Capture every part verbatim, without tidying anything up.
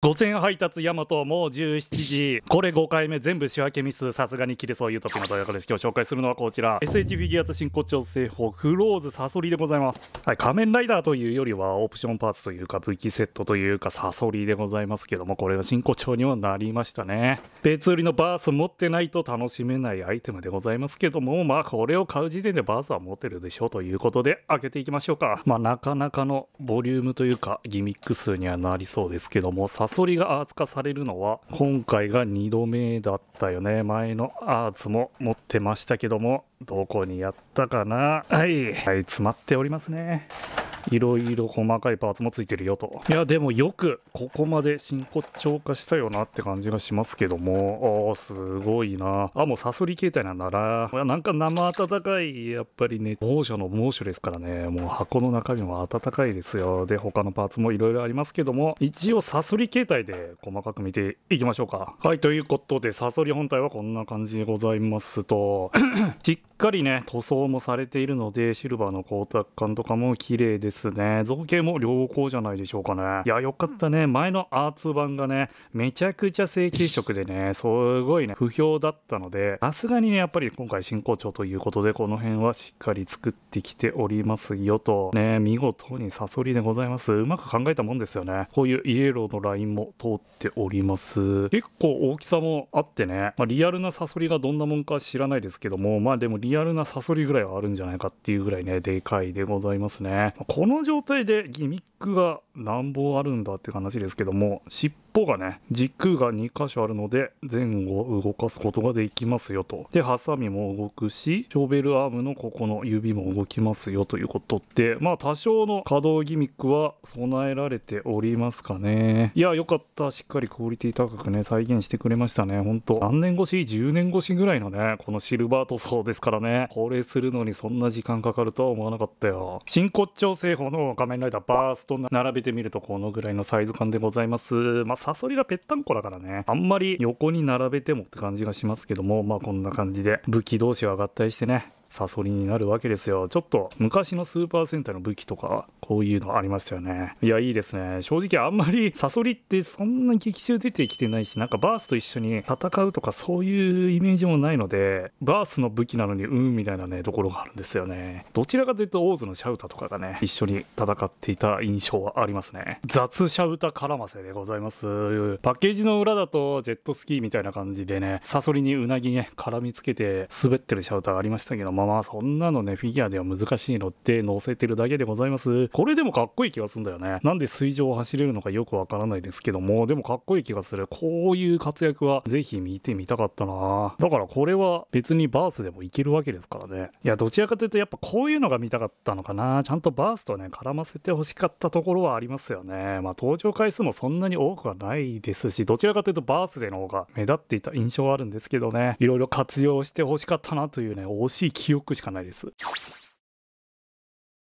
午前配達ヤマト、もうじゅうしちじ。これごかいめ、全部仕分けミス。さすがに切れそう。ゆうとぴの動画です。今日紹介するのはこちら、 エスエイチ フィギュアーツ真骨頂製法クローズサソリでございます。はい、仮面ライダーというよりはオプションパーツというか武器セットというかサソリでございますけども、これが真骨頂にはなりましたね。別売りのバース持ってないと楽しめないアイテムでございますけども、まあこれを買う時点でバースは持てるでしょうということで開けていきましょうか。まあなかなかのボリュームというかギミック数にはなりそうですけども、サソリがアーツ化されるのは今回がにどめだったよね。前のアーツも持ってましたけども、どこにやったかな。はい、はい、詰まっておりますね。いろいろ細かいパーツもついてるよと。いやでもよくここまで真骨頂化したよなって感じがしますけども、ああすごいなあ。もうサソリ形態なんだな。なんか生温かい、やっぱりね、猛暑の猛暑ですからね、もう箱の中身も温かいですよ。で他のパーツもいろいろありますけども、一応サソリ形態で細かく見ていきましょうか。はい、ということでサソリ本体はこんな感じでございますとしっかりね塗装もされているので、シルバーの光沢感とかも綺麗ですね。造形も良好じゃないでしょうかね。いやよかったね。前のアーツ版がねめちゃくちゃ成型色でね、すごいね不評だったので、さすがにねやっぱり今回真骨頂ということでこの辺はしっかり作ってきておりますよと。ね、見事にサソリでございます。うまく考えたもんですよね。こういうイエローのラインも通っております。結構大きさもあってね、まあ、リアルなサソリがどんなもんか知らないですけども、まあでもリアルなサソリぐらいはあるんじゃないかっていうぐらいねでかいでございますね。この状態でギミックが何本あるんだって話ですけども、尻尾がね軸がにかしょあるので前後を動かすことができますよと。でハサミも動くし、ショベルアームのここの指も動きますよということで、まあ多少の可動ギミックは備えられておりますかね。いやよかった。しっかりクオリティ高くね再現してくれましたね。ほんと何年越しじゅうねんごしぐらいのねこのシルバー塗装ですからね、これするのにそんな時間かかるとは思わなかったよ。真骨頂製法の仮面ライダーバースと並べてみるとこのぐらいのサイズ感でございます。まあサソリがぺったんこだからね、あんまり横に並べてもって感じがしますけども、まあこんな感じで武器同士は合体してねサソリになるわけですよ。ちょっと昔のスーパー戦隊の武器とかこういうのありましたよね。いやいいですね。正直あんまりサソリってそんな劇中出てきてないし、なんかバースと一緒に戦うとかそういうイメージもないので、バースの武器なのにうんみたいなねところがあるんですよね。どちらかというとオーズのシャウタとかがね一緒に戦っていた印象はありますね。雑シャウタ絡ませでございます。パッケージの裏だとジェットスキーみたいな感じでねサソリにうなぎね絡みつけて滑ってるシャウタがありましたけども、まあまあそんなのねフィギュアでは難しいので乗せてるだけでございます。これでもかっこいい気がするんだよね。なんで水上を走れるのかよくわからないですけども、でもかっこいい気がする。こういう活躍はぜひ見てみたかったな。だからこれは別にバースでもいけるわけですからね。いやどちらかというとやっぱこういうのが見たかったのかな。ちゃんとバースとね絡ませてほしかったところはありますよね。まあ登場回数もそんなに多くはないですし、どちらかというとバースでの方が目立っていた印象はあるんですけどね、いろいろ活用してほしかったなというね惜しい気記憶しかないです。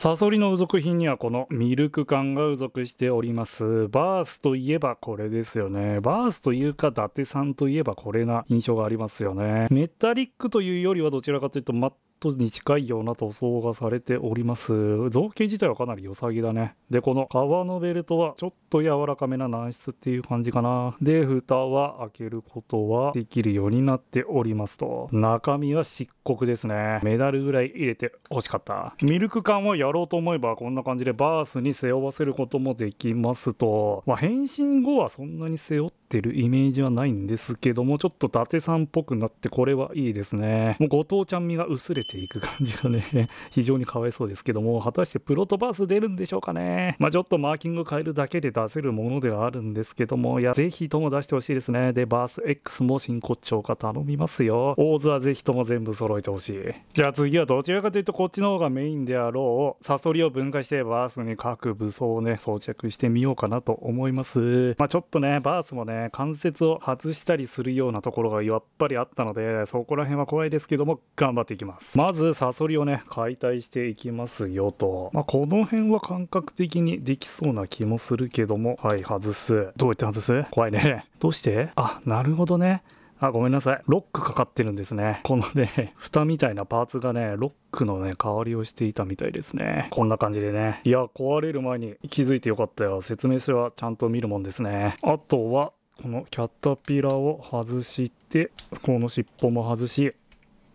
サソリの付属品にはこのミルク缶が付属しております。バースといえばこれですよね。バースというか伊達さんといえばこれな印象がありますよね。メタリックというよりはどちらかというとマットに近いような塗装がされております。造形自体はかなり良さげだね。で、この革のベルトはちょっと柔らかめな軟質っていう感じかな。で、蓋は開けることはできるようになっておりますと。中身は漆黒ですね。メダルぐらい入れて欲しかった。ミルク缶をやろうと思えばこんな感じでバースに背負わせることもできますと。まあ、変身後はそんなに背負っててるイメージはないんですけども、ちょっと伊達さんっぽくなってこれはいいですね。もう後藤ちゃん味が薄れていく感じがね非常にかわいそうですけども、果たしてプロトバース出るんでしょうかね。まあちょっとマーキング変えるだけで出せるものではあるんですけども、いやぜひとも出してほしいですね。でバース X も真骨頂化頼みますよ。オーズはぜひとも全部揃えてほしい。じゃあ次はどちらかというとこっちの方がメインであろうサソリを分解してバースに各武装をね装着してみようかなと思います。まあちょっとねバースもね関節を外したりするようなところがやっぱりあったので、そこら辺は怖いですけども頑張っていきます。まずサソリをね解体していきますよと、まあ、この辺は感覚的にできそうな気もするけども、はい外す。どうやって外す？怖いね。どうして？あ、なるほどね。あ、ごめんなさい。ロックかかってるんですね。このね、蓋みたいなパーツがね、ロックのね、代わりをしていたみたいですね。こんな感じでね。いや、壊れる前に気づいてよかったよ。説明書はちゃんと見るもんですね。あとは、このキャタピラを外して、この尻尾も外し、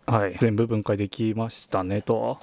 はい、全部分解できましたねと。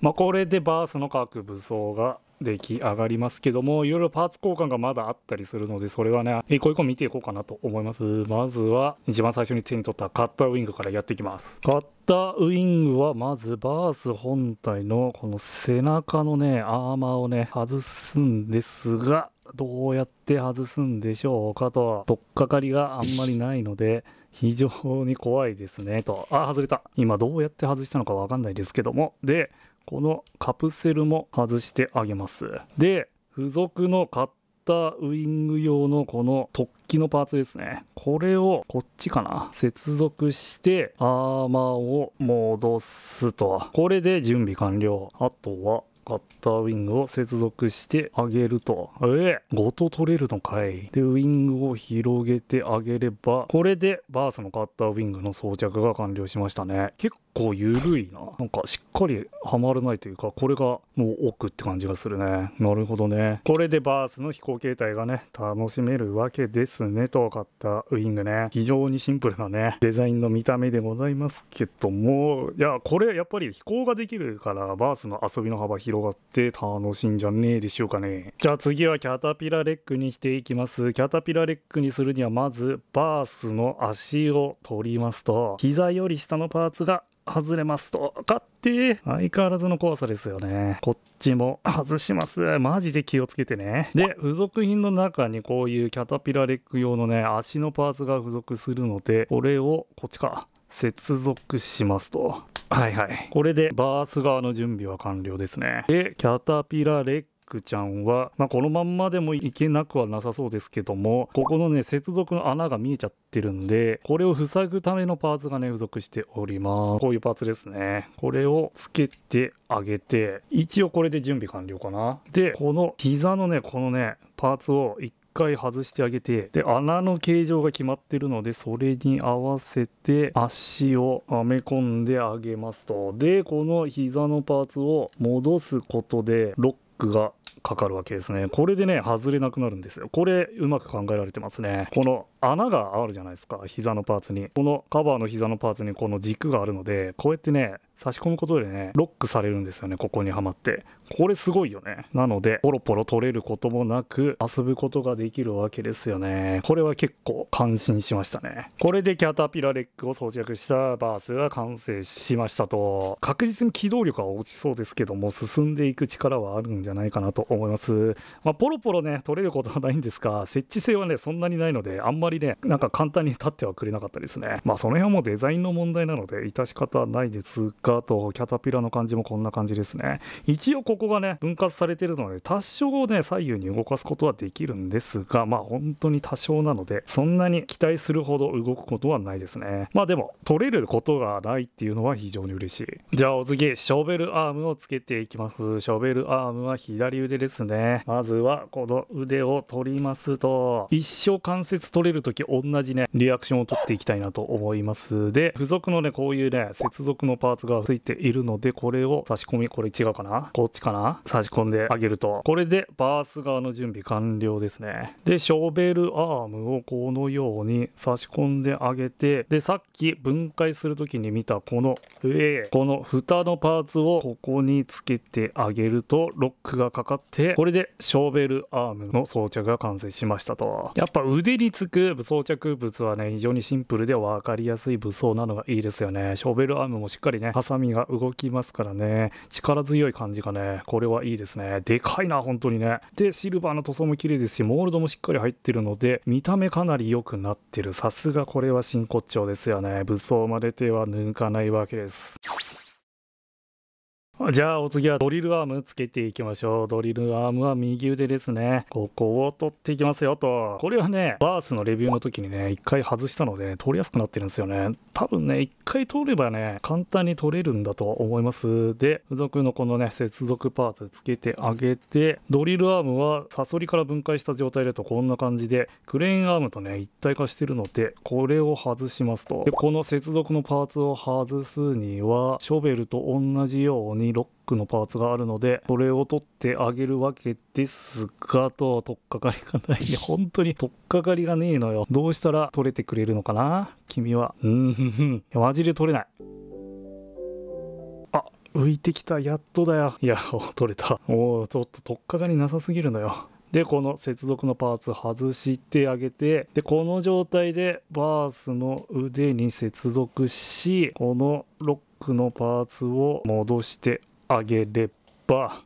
まあ、これでバースの各武装が出来上がりますけども、いろいろパーツ交換がまだあったりするので、それはね、一個一個見ていこうかなと思います。まずは、一番最初に手に取ったカッターウィングからやっていきます。カッターウィングは、まずバース本体のこの背中のね、アーマーをね、外すんですが、どうやって外すんでしょうかと、とっかかりがあんまりないので、非常に怖いですねと。あ、外れた。今どうやって外したのかわかんないですけども。で、このカプセルも外してあげます。で、付属のカッターウィング用のこの突起のパーツですね。これをこっちかな。接続してアーマーを戻すと。これで準備完了。あとはカッターウィングを接続してあげると。ええ、ごと取れるのかい。で、ウィングを広げてあげれば、これでバースのカッターウィングの装着が完了しましたね。結構ゆるいな。なんかしっかりはまらないというか、これがもう奥って感じがするね。なるほどね。これでバースの飛行形態がね、楽しめるわけですねと。カッターウィングね。非常にシンプルなね、デザインの見た目でございますけども、いや、これやっぱり飛行ができるから、バースの遊びの幅広いがって楽しいんじゃねえでしょうかね。じゃあ次はキャタピラレッグにしていきます。キャタピラレッグにするには、まずバースの足を取りますと、膝より下のパーツが外れますと。勝手、相変わらずの怖さですよね。こっちも外します。マジで気をつけてね。で、付属品の中にこういうキャタピラレッグ用のね、足のパーツが付属するので、これをこっちか接続しますと。はいはい。これでバース側の準備は完了ですね。で、キャタピラレッグちゃんは、まあ、このまんまでもいけなくはなさそうですけども、ここのね、接続の穴が見えちゃってるんで、これを塞ぐためのパーツがね、付属しております。こういうパーツですね。これをつけてあげて、一応これで準備完了かな。で、この膝のね、このね、パーツを一回外してあげて、で、穴の形状が決まってるので、それに合わせて足をはめ込んであげますと。で、この膝のパーツを戻すことでロックがかかるわけですね。これでね、外れなくなるんですよ。これうまく考えられてますね。この穴があるじゃないですか、膝のパーツに。このカバーの膝のパーツにこの軸があるので、こうやってね、差し込むことでね、ロックされるんですよね。ここにはまって、これすごいよね。なのでポロポロ取れることもなく遊ぶことができるわけですよね。これは結構感心しましたね。これでキャタピラレッグを装着したバースが完成しましたと。確実に機動力は落ちそうですけども、進んでいく力はあるんじゃないかなと思います。まあ、ポロポロね取れることはないんですが、設置性はねそんなにないので、あんまりねなんか簡単に立ってはくれなかったですね。まあその辺はもうデザインの問題なので致し方ないですが、あとキャタピラの感じもこんな感じですね。一応ここがね分割されてるので、多少ね左右に動かすことはできるんですが、まあ本当に多少なので、そんなに期待するほど動くことはないですね。まあでも取れることがないっていうのは非常に嬉しい。じゃあお次、ショベルアームをつけていきます。ショベルアームは左腕ですね。まずはこの腕を取りますと、一生関節取れるとき同じねリアクションを取っていきたいなと思います。で、付属のねこういうね接続のパーツがついているので、これを差し込み、これ違うかな、こっちかな、差し込んであげると、これでバース側の準備完了ですね。で、ショベルアームをこのように差し込んであげて、で、さっき分解するときに見たこの、えー、この蓋のパーツをここにつけてあげるとロックがかかって、これでショベルアームの装着が完成しましたと。やっぱ腕につく装着物はね非常にシンプルで分かりやすい武装なのがいいですよね。ショベルアームもしっかりねハサミが動きますからね、力強い感じがね、これはいいですね。でかいな、本当にね。で、シルバーの塗装も綺麗ですし、モールドもしっかり入ってるので、見た目かなり良くなってる。さすがこれは真骨頂ですよね。武装まで手は抜かないわけです。じゃあお次はドリルアームつけていきましょう。ドリルアームは右腕ですね。ここを取っていきますよと。これはね、バースのレビューの時にね、一回外したので、ね、取りやすくなってるんですよね。多分ね、一回取ればね、簡単に取れるんだと思います。で、付属のこのね、接続パーツつけてあげて、ドリルアームはサソリから分解した状態だとこんな感じで、クレーンアームとね、一体化してるので、これを外しますと。で、この接続のパーツを外すには、ショベルと同じように、ロックのパーツがあるので、それを取ってあげるわけですが、と、取っかかりがないね。本当に取っかかりがねえのよ。どうしたら取れてくれるのかな君は。うんふんふん。マジで取れない。あ、浮いてきた。やっとだよ。いや、取れた。もうちょっと取っかかりなさすぎるのよ。で、この接続のパーツ外してあげて、で、この状態でバースの腕に接続し、このロックのパーツを戻してあげれば、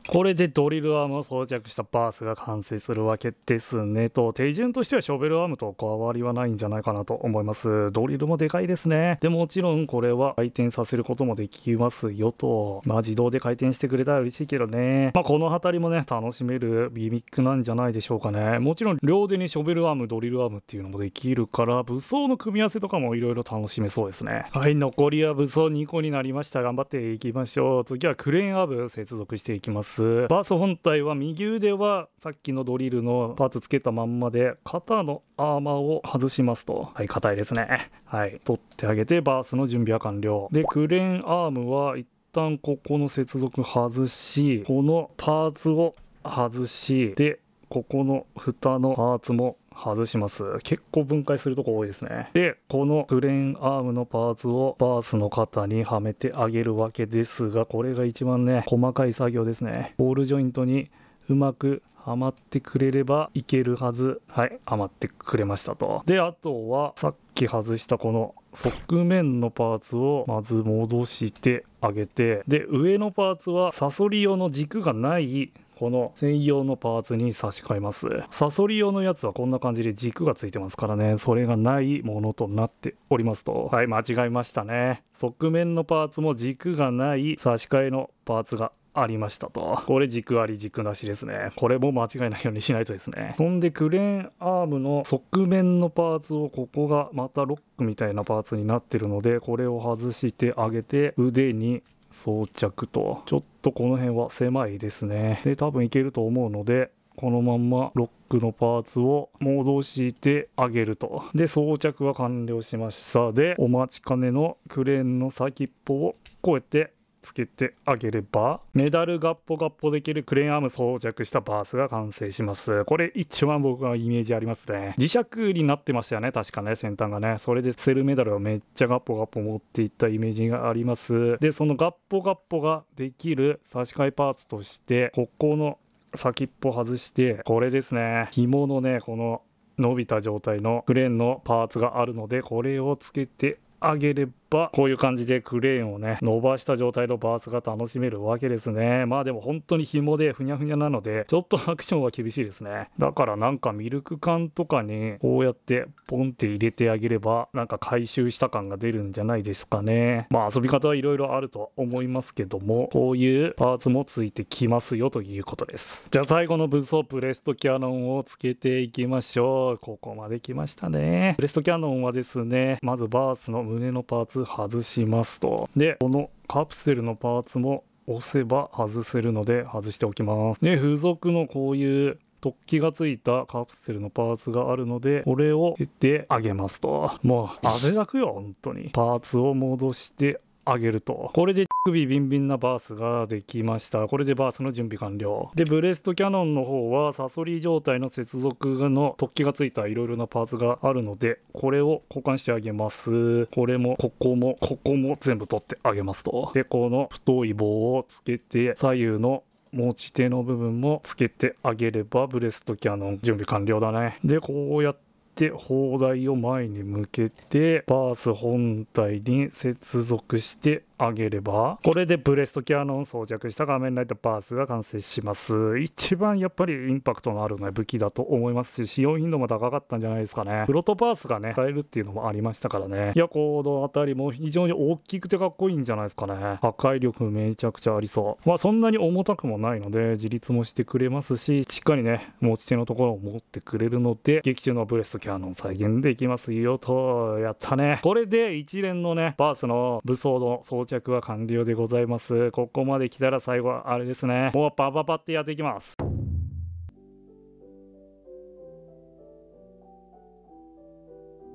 これでドリルアームを装着したバースが完成するわけですねと。手順としてはショベルアームと変わりはないんじゃないかなと思います。ドリルもでかいですね。でもちろんこれは回転させることもできますよと。まあ自動で回転してくれたら嬉しいけどね。まあこの辺りもね、楽しめるギミックなんじゃないでしょうかね。もちろん両手にショベルアーム、ドリルアームっていうのもできるから、武装の組み合わせとかもいろいろ楽しめそうですね。はい、残りは武装にこになりました。頑張っていきましょう。次はクレーンアーム接続していきます。バース本体は右腕はさっきのドリルのパーツつけたまんまで、肩のアーマーを外しますと。はい、硬いですね。はい、取ってあげてバースの準備は完了で、クレーンアームは一旦ここの接続外し、このパーツを外し、でここの蓋のパーツも外します。結構分解するとこ多いですね。でこのクレーンアームのパーツをバースの肩にはめてあげるわけですが、これが一番ね、細かい作業ですね。ボールジョイントにうまくはまってくれればいけるはず。はい、はまってくれましたと。であとはさっき外したこの側面のパーツをまず戻してあげて、で上のパーツはサソリ用の軸がないこの専用のパーツに差し替えます。サソリ用のやつはこんな感じで軸がついてますからね、それがないものとなっておりますと。はい、間違えましたね。側面のパーツも軸がない差し替えのパーツがありましたと。これ軸あり軸なしですね。これも間違いないようにしないとですね。そんでクレーンアームの側面のパーツを、ここがまたロックみたいなパーツになってるので、これを外してあげて腕に装着と。ちょっとこの辺は狭いですね。で多分いけると思うので、このまんまロックのパーツを戻してあげると。で装着は完了しました。でお待ちかねのクレーンの先っぽをこうやってつけてあげれば、メダルガッポガッポできるクレーンアーム装着したバースが完成します。これ一番僕はイメージありますね。磁石になってましたよね、確かね、先端がね。それでセルメダルをめっちゃガッポガッポ持っていったイメージがあります。でそのガッポガッポができる差し替えパーツとして、ここの先っぽ外して、これですね、紐のね、この伸びた状態のクレーンのパーツがあるので、これをつけてあげれば、こういう感じでクレーンをね、伸ばした状態のバースが楽しめるわけですね。まあでも本当に紐でふにゃふにゃなので、ちょっとアクションは厳しいですね。だからなんかミルク缶とかにこうやってポンって入れてあげれば、なんか回収した感が出るんじゃないですかね。まあ遊び方はいろいろあるとは思いますけども、こういうパーツもついてきますよということです。じゃあ最後の武装、ブレストキャノンをつけていきましょう。ここまで来ましたね。ブレストキャノンはですね、まずバースの胸のパーツ外しますと。でこのカプセルのパーツも押せば外せるので外しておきます。で付属のこういう突起がついたカプセルのパーツがあるので、これを出てあげますと。もう汗だくよ本当に。パーツを戻してあげると。これで首ビンビンなバースができました。これでバースの準備完了で、ブレストキャノンの方はサソリ状態の接続の突起がついたいろいろなパーツがあるので、これを交換してあげます。これもここもここも全部取ってあげますと。でこの太い棒をつけて、左右の持ち手の部分もつけてあげれば、ブレストキャノン準備完了だね。でこうやってで砲台を前に向けてバース本体に接続して上げれば、これでブレストキャノン装着した仮面ライダーバースが完成します。一番やっぱりインパクトのあるね、武器だと思いますし、使用頻度も高かったんじゃないですかね。プロトバースがね、使えるっていうのもありましたからね。いや、コードあたりも非常に大きくてかっこいいんじゃないですかね。破壊力めちゃくちゃありそう。まあそんなに重たくもないので、自立もしてくれますし、しっかりね、持ち手のところを持ってくれるので、劇中のブレストキャノン再現できますよと、やったね。これで一連のね、バースの武装の装着は完了でございます。ここまで来たら最後はあれですね。もうパパパってやっていきます。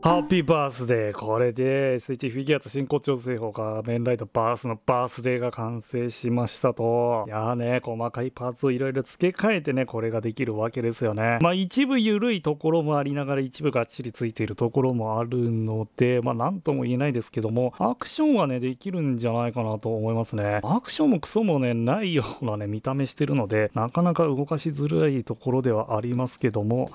ハッピーバースデー。これで エスエイチ フィギュアと真骨頂製法が仮面ライダーバースのバースデーが完成しましたと。いやーね、細かいパーツをいろいろ付け替えてね、これができるわけですよね。まあ一部緩いところもありながら、一部がっちりついているところもあるので、まあなんとも言えないですけども、アクションはね、できるんじゃないかなと思いますね。アクションもクソもね、ないようなね、見た目してるので、なかなか動かしづらいところではありますけども、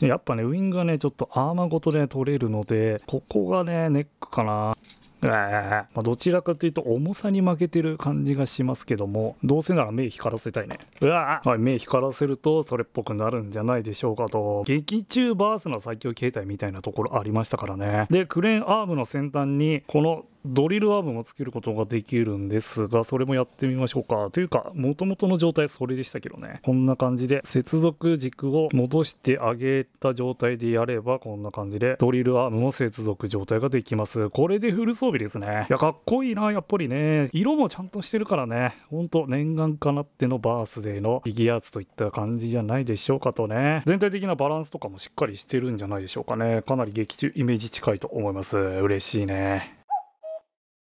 やっぱね、ウィングがね、ちょっとアーマーごとね、取れるので、ここがね、ネックかな。まあどちらかというと重さに負けてる感じがしますけども、どうせなら目光らせたいね。うわー、はい、目光らせるとそれっぽくなるんじゃないでしょうかと。劇中バースの最強形態みたいなところありましたからね。で、クレーンアームの先端にこのドリルアームもつけることができるんですが、それもやってみましょうか。というか、元々の状態それでしたけどね。こんな感じで、接続軸を戻してあげた状態でやれば、こんな感じで、ドリルアームも接続状態ができます。これでフル装備ですね。いや、かっこいいな、やっぱりね。色もちゃんとしてるからね。ほんと、念願かなってのバースデーのフィギュアーツといった感じじゃないでしょうかとね。全体的なバランスとかもしっかりしてるんじゃないでしょうかね。かなり劇中イメージ近いと思います。嬉しいね。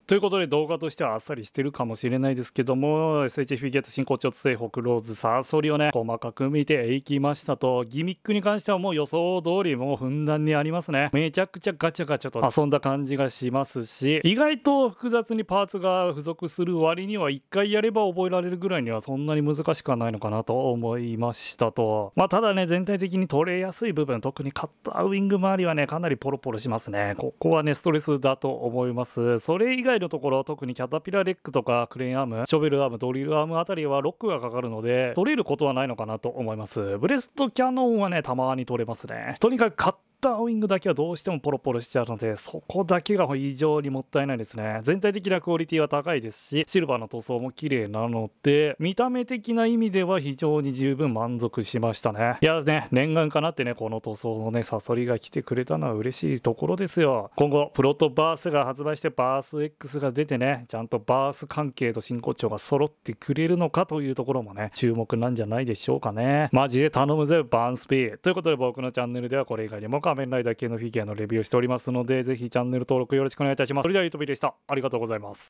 ということで、動画としてはあっさりしてるかもしれないですけども、エスエイチ フィギュアと真骨頂製法クローズサソリをね、細かく見ていきましたと。ギミックに関してはもう予想通り、もうふんだんにありますね。めちゃくちゃガチャガチャと遊んだ感じがしますし、意外と複雑にパーツが付属する割には、一回やれば覚えられるぐらいにはそんなに難しくはないのかなと思いましたと。まあただね、全体的に取れやすい部分、特にカッターウィング周りはね、かなりポロポロしますね。ここはね、ストレスだと思います。それ以外のところ、特にキャタピラレックとかクレーンアーム、ショベルアーム、ドリルアームあたりはロックがかかるので、取れることはないのかなと思います。ブレストキャノンはね、たまに取れますね。とにかくカッターウィングだけはどうしてもポロポロしちゃうので、そこだけが非常にもったいないですね。全体的なクオリティは高いですし、シルバーの塗装も綺麗なので、見た目的な意味では非常に十分満足しましたね。いやね、念願かなってね、この塗装のね、サソリが来てくれたのは嬉しいところですよ。今後プロトバースが発売して、バース エックス が出てね、ちゃんとバース関係と真骨頂が揃ってくれるのかというところもね、注目なんじゃないでしょうかね。マジで頼むぜバンスピー。ということで、僕のチャンネルではこれ以外にも仮面ライダー系のフィギュアのレビューをしておりますので、ぜひチャンネル登録よろしくお願いいたします。それでは、ゆとびでした。ありがとうございます。